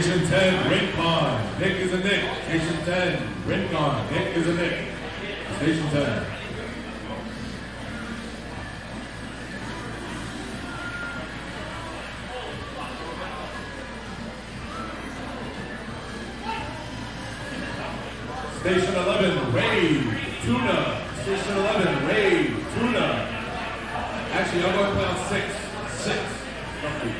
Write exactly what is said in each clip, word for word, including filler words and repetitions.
Station ten, Rincon. Nick is a Nick. Station ten, Rincon. Nick is a Nick. Station ten. Station eleven, Ray Tuna. Station eleven, Ray Tuna. Actually, I'm going to play on six. Six. Lucky.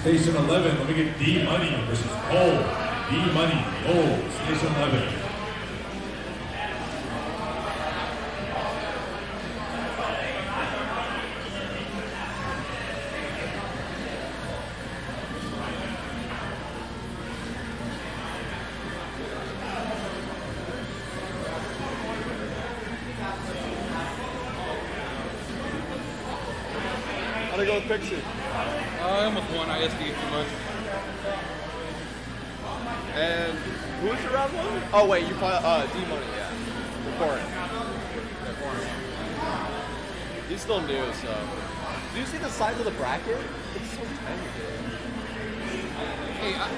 Station eleven, let me get D Money versus Cole. D Money, Cole, Station eleven. How to go with picture? I almost won, I S D too much. And who was your round one? Oh wait, you probably, uh, D Money, yeah. Before it. Before it. He's still new, so. Do you see the size of the bracket? It's so tiny, dude. Hey, I,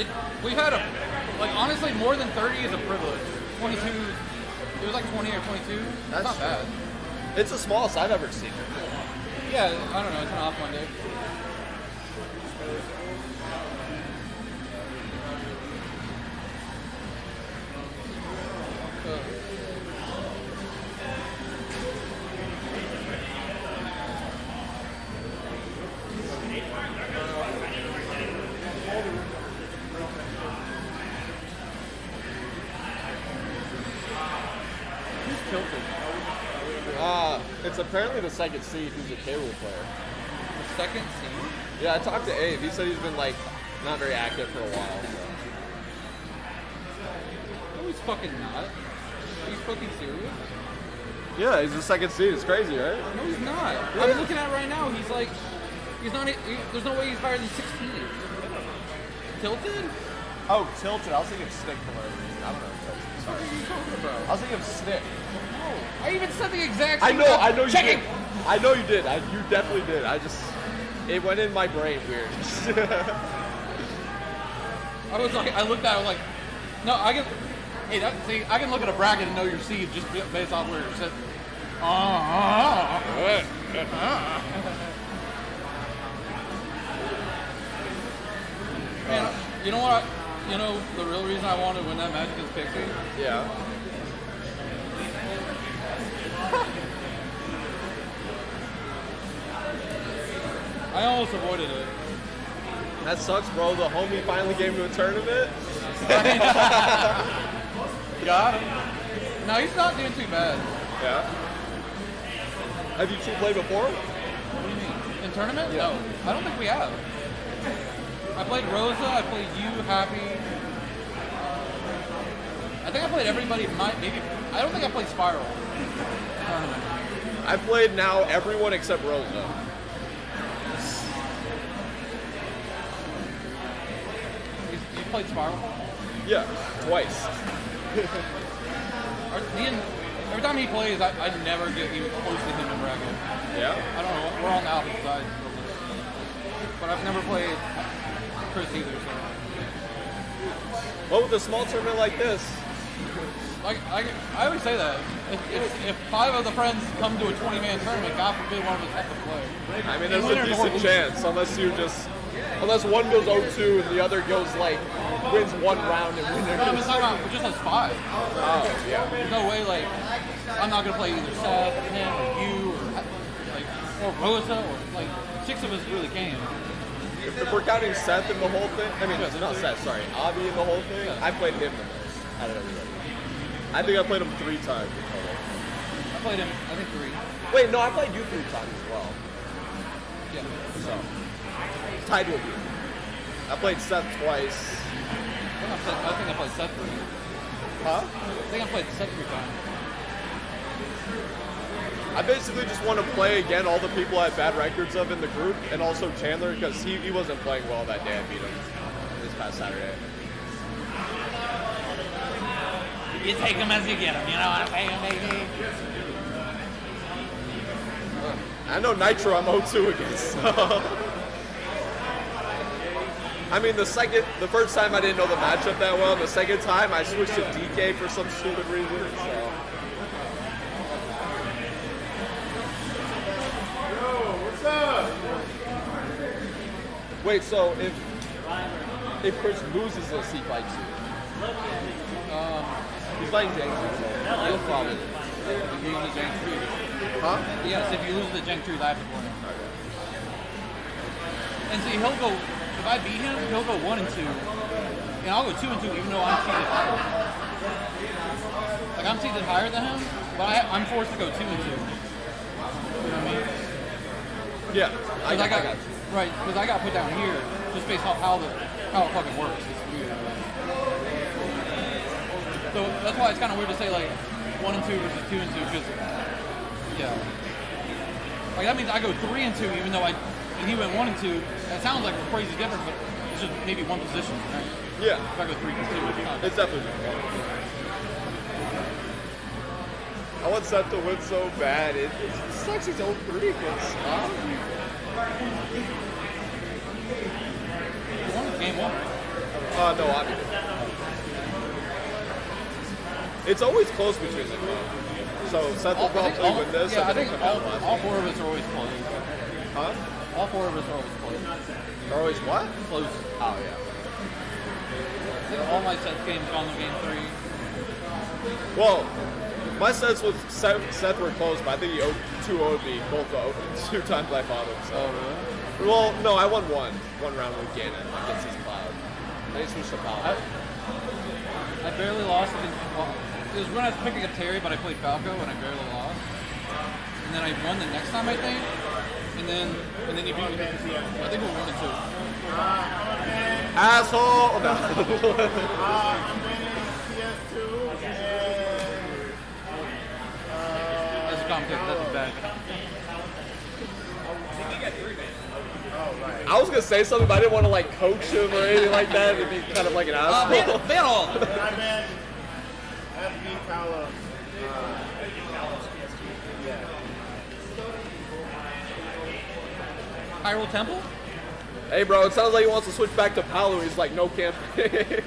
it, we've had a, like honestly, more than thirty is a privilege. twenty-two, it was like twenty or twenty-two. That's not true. Bad. It's the smallest I've ever seen. Yeah, I don't know, it's an off one, dude. Apparently the second seed who's a cable player. The second seed? Yeah, I talked to Abe. He said he's been like not very active for a while. So. No, he's fucking not. Are you fucking serious? Yeah, he's the second seed. It's crazy, right? No, he's not. Yeah. I'm looking at it right now. He's like, he's not. He, there's no way he's higher than sixteen. Tilted? Oh, Tilted. I was thinking Stick for whatever reason. I don't know. What are you talking about? I was thinking Stick. I even said the exact same. I know, about, I know you checking. Did. I know you did. I, you definitely did. I just, it went in my brain weird. I was like, I looked at it, I was like, no, I can, hey, that, see, I can look at a bracket and know your seed just based off where you're sitting. Ah, uh, uh, uh. Man, you know what? I, you know, the real reason I wanted to win that match is Pixie. Yeah. I almost avoided it. That sucks, bro. The homie finally gave me a tournament. Got him. No, he's not doing too bad. Yeah. Have you two played before? What do you mean? In tournament? Yeah. No. I don't think we have. I played Rosa. I played you, Happy. I think I played everybody. My, maybe. I don't think I played Spiral. Tournament. I played now everyone except Rosa. Played Spiral. Yeah, twice. Every time he plays, I, I never get even close to him in bracket. Yeah? I don't know. We're on the opposite side. But I've never played Chris either, so. Well, with a small tournament like this. Like, I, I always say that. If, if, if five of the friends come to a twenty-man tournament, God forbid one of us has to play. I mean, there's a decent chance, unless you just... Unless one goes oh two and the other goes, like, wins one round and wins. No, I'm just talking about, it just has five. Oh, yeah. There's no way, like, I'm not going to play either Seth, or him, or you, or, like, or Rosa, or, like, six of us really can. If, if we're counting Seth in the whole thing, I mean, yeah, not Seth, sorry, Avi in the whole thing, yeah. I played him the most out of everybody. I think I played him three times in total. I played him, I think, three. Wait, no, I played you three times as well. Yeah. So. Tied with you. I played Seth twice. I think I played, I think I played Seth three. Huh? I think I played Seth three times. I basically just want to play again all the people I have bad records of in the group, and also Chandler, because he, he wasn't playing well that day. I beat him this past Saturday. You take them as you get them, you know what I'm saying? I know Nitro I'm oh two against, so. I mean, the second, the first time I didn't know the matchup that well. The second time I switched to D K for some stupid reason. So. Yo, what's up? Wait, so if if Chris loses this, he fights you. Um, he's fighting James. So you'll probably lose. If you lose the James Truth. Huh? Yes, if you lose the James Truth, I have to win. Okay. And see, he'll go. If I beat him, he'll go one and two, and I'll go two and two, even though I'm seated higher. Like I'm seated higher than him, but I, I'm forced to go two and two. You know what I mean? Yeah, I got, I got, I got you. Right, because I got put down here just based off how the how it fucking works. It's weird. So that's why it's kind of weird to say like one and two versus two and two, because yeah, like that means I go three and two, even though I. And he went one and two. That sounds like a crazy difference, but it's just maybe one position. Right? Yeah. If I go three and two, it's, it's definitely different. I want Seth to win so bad. It, it, it sucks. He's oh three against Scott. He won game one. Uh, no, obviously. It's always close between them. So Seth will probably win this. Yeah, I think all, all four of us are always close. Huh? All four of us are always close. Are always what? Close. Oh, yeah. So all my Seth games gone to game three. Well, my sets with Seth, Seth were close, but I think he two oh'd me both the opens. Two times I fought him. So. Oh, really? Well, no, I won one. One round with Ganon against his Cloud. They switched to Paolo. I, I barely lost against Paolo. It was when I was picking up Terry, but I played Falco, and I barely lost. And then I won the next time, I think. And then, and then he beat me. I think we won it too. Asshole! No. That's a comp kick. That's a bad. I was gonna say something, but I didn't want to like coach him or anything like that. It'd be kind of like an asshole. Uh, middle. I bet. That'd be Paolo. Viral Temple? Hey bro, it sounds like he wants to switch back to Paolo. He's like, no campaign.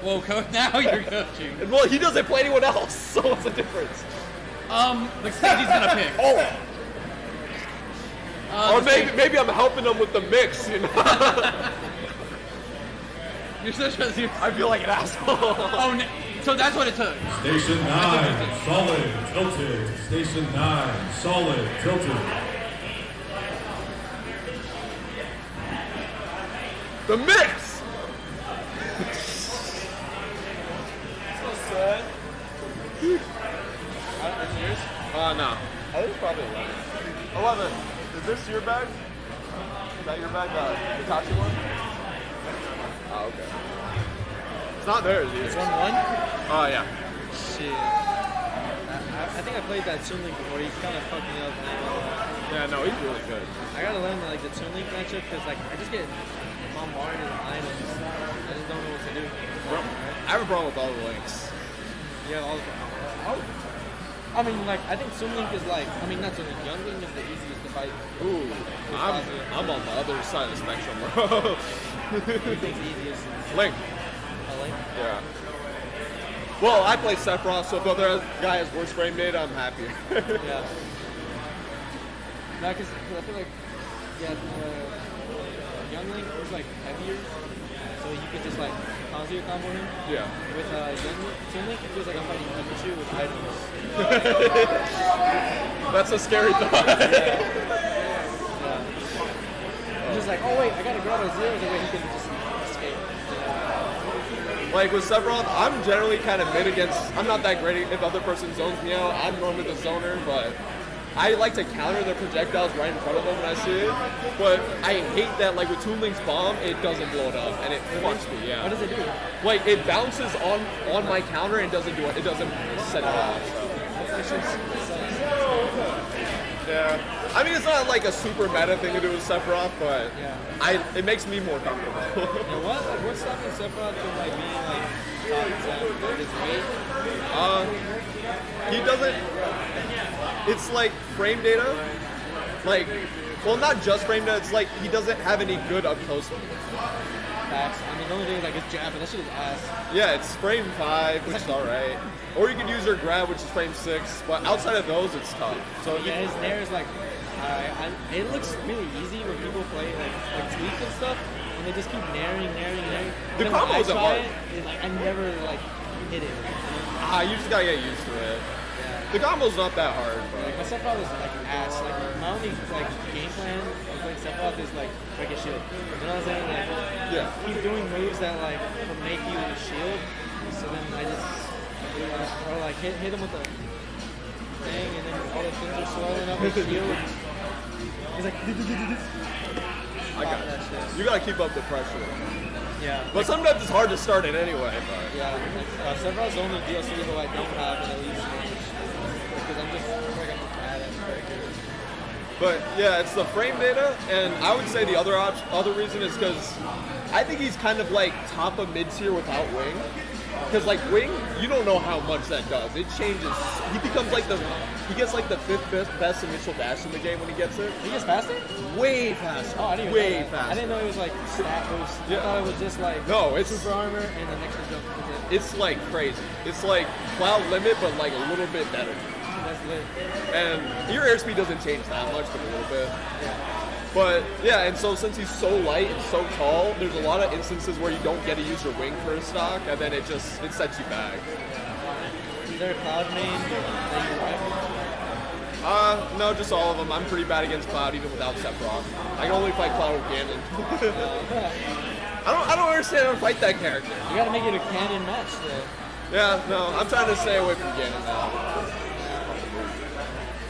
Well, coach, now you're coaching. And well, he doesn't play anyone else, so what's the difference? Um, the stage he's gonna pick. Oh. Uh, or maybe, maybe I'm helping him with the mix, you know? You're such a... You're... I feel like an asshole. Oh, no. So that's what it took. Station nine, solid, tilted. Station nine, solid, tilted. The mix! So sad. I don't know, is yours? Uh, no. I think it's probably eleven. eleven. Is this your bag? Is that your bag, uh, the Hitachi one? Oh, okay. It's not theirs either. It's one one? Oh, yeah. Shit. I, I think I played that Toon Link before. He's kind of fucking up now. Yeah, no, he's really good. I gotta learn, like, the Toon Link matchup, because, like, I just get... online and items. I just don't know what to do. Bro, I have a problem with all the links. Yeah, all the problems. I mean, like, I think Toon Link is like, I mean, not Toon Link, Young Link is the easiest to fight. Ooh, I'm, I'm on the other side of the spectrum, bro. Who thinks the easiest? Link. Oh, Link? Yeah. Well, I play Sephiroth, so if the other guy has worse frame data, I'm happier. Yeah. No, because I feel like, yeah, uh, Young Link was like heavier, so you could just like Ponzi or combo him. Yeah. With uh, Toon Link, it feels like I'm fighting Pikachu with items. That's a scary thought. Yeah. Yeah. I'm just like, oh wait, I gotta grab a zero, so that he can just escape. Like with Sephiroth, I'm generally kind of mid against, I'm not that great if other person zones me out. I'm normally the zoner, but I like to counter their projectiles right in front of them when I see it. But I hate that, like with Toon Link's bomb, it doesn't blow it up and it fucks me, yeah. What does it do? Like it bounces on, on my counter and doesn't do it, it doesn't set it off. So. Yeah. I mean, it's not like a super meta thing to do with Sephiroth, but yeah. I it makes me more comfortable. Yeah, what? Like, what's stopping Sephiroth from like being like top ten? Uh, he doesn't. It's like frame data. Like, well, not just frame data. It's like he doesn't have any good up close. I mean, the only thing is like his jab, but that shit is ass. Yeah, it's frame five, which is alright. Or you could use your grab, which is frame six, but outside of those, it's tough. So yeah, his nair is like, uh, I, it looks really easy when people play like, like tweak and stuff, and they just keep nairing, nairing, nairing. The combos are hard. It, like, I never like hit it. You know? Ah, you just gotta get used to it. Yeah. The combo's not that hard, bro. Like, my Sephiroth is like ass. Like my only like game plan of playing Sephiroth is like break his shield. You know what I'm saying? Like, yeah. He's doing moves that like will make you shield, so then I just. Or like hit, hit him with a thing and then all the things are swirling up his shield. He's like, D -d -d -d -d -d. I got that shit. You gotta keep up the pressure. Yeah. But like, sometimes it's hard to start it anyway. But. Yeah. Uh, Sephiroth's only D L C who I don't have at least. Because I'm just like, I'm mad at character. But yeah, it's the frame data, and I would say the other op- other reason is because I think he's kind of like top of mid tier without wing. Because like wing, you don't know how much that does. It changes. He becomes like the, he gets like the fifth best, best initial dash in the game when he gets it. He gets faster? Way faster. Oh, I didn't even Way know that. faster. I didn't know it was like stat boost. Yeah. I thought it was just like no, it's super armor and an extra jump. It's like crazy. It's like Cloud limit, but like a little bit better. That's lit. And your airspeed doesn't change that much, but a little bit. Yeah. But yeah, and so since he's so light and so tall, there's a lot of instances where you don't get to use your wing for a stock, and then it just it sets you back. Is there a Cloud main that you like? Uh, no, just all of them. I'm pretty bad against Cloud, even without Sephiroth. I can only fight Cloud with Ganon. I don't I don't understand how to fight that character. You gotta make it a Ganon match, though. Yeah, no, I'm trying to stay away from Ganon now.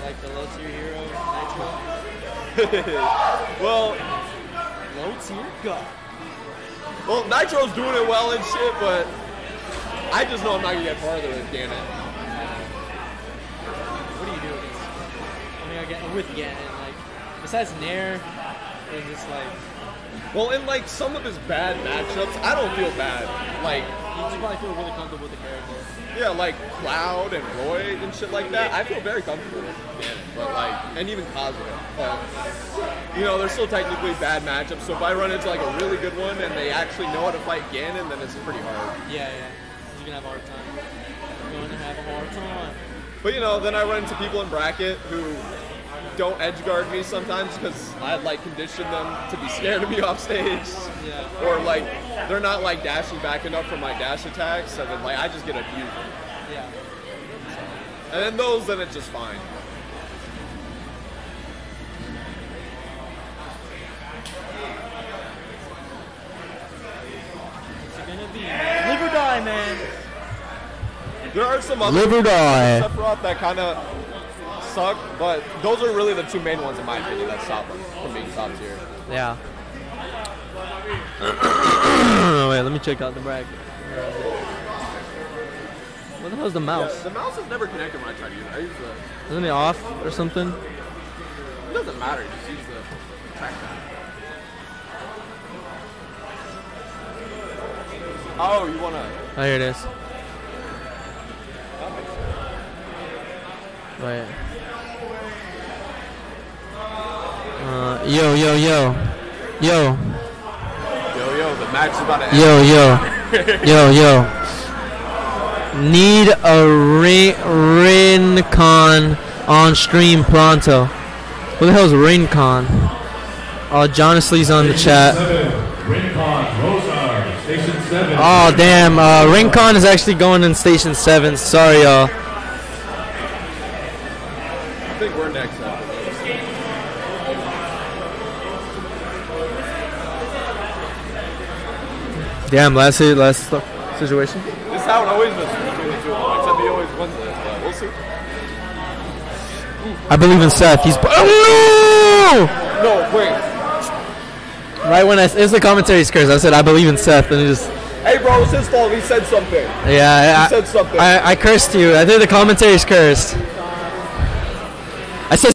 Like the low tier hero, Nitro. Well, low tier god. Well, Nitro's doing it well and shit, but I just know I'm not gonna get farther with Ganon. What do you do against? I mean, I get with Ganon. Like, besides Nair, it's just like. Well, in like some of his bad matchups, I don't feel bad. Like, you just probably feel really comfortable with the character. Yeah, like Cloud and Roy and shit like that. I feel very comfortable with Ganon, but like, and even Cosmo. But you know, they're still technically bad matchups. So if I run into like a really good one and they actually know how to fight Ganon, then it's pretty hard. Yeah, yeah. You're gonna have a hard time. You're gonna have a hard time. But you know, then I run into people in bracket who don't edgeguard me sometimes because I like condition them to be scared of me off stage. Yeah. Or like they're not like dashing back enough for my dash attacks, so then like I just get abused. Yeah. And then those, then it's just fine. It's gonna be live or die, man. There are some other live or die Sephiroth that kind of suck, but those are really the two main ones in my opinion that stop them from being top tier. Yeah. Wait, let me check out the bracket. What the hell is the mouse? Yeah, the mouse is never connected when I try to use it. I use the... Isn't it off or something? It doesn't matter. Just use the trackpad. Oh, you wanna? Oh, here it is. Wait. Uh, yo, yo, yo, yo. Yo, yo, the match is about to end. Yo, yo, yo, yo. Need a Rincon on stream pronto. Who the hell is Rincon? Oh, John Slee's on the chat. Oh damn, uh, Rincon is actually going in Station seven. Sorry, y'all. I think we're next up. Damn, last last situation. This is how it always was between the two of them, except he always wins it. But we'll see. I believe in Seth. He's oh, no! No, wait. Right when I, it was the commentary's curse. I said I believe in Seth, and he just. Hey, bro, it's his fault. He said something. Yeah, he I, said something. I, I cursed you. I think the commentary's cursed.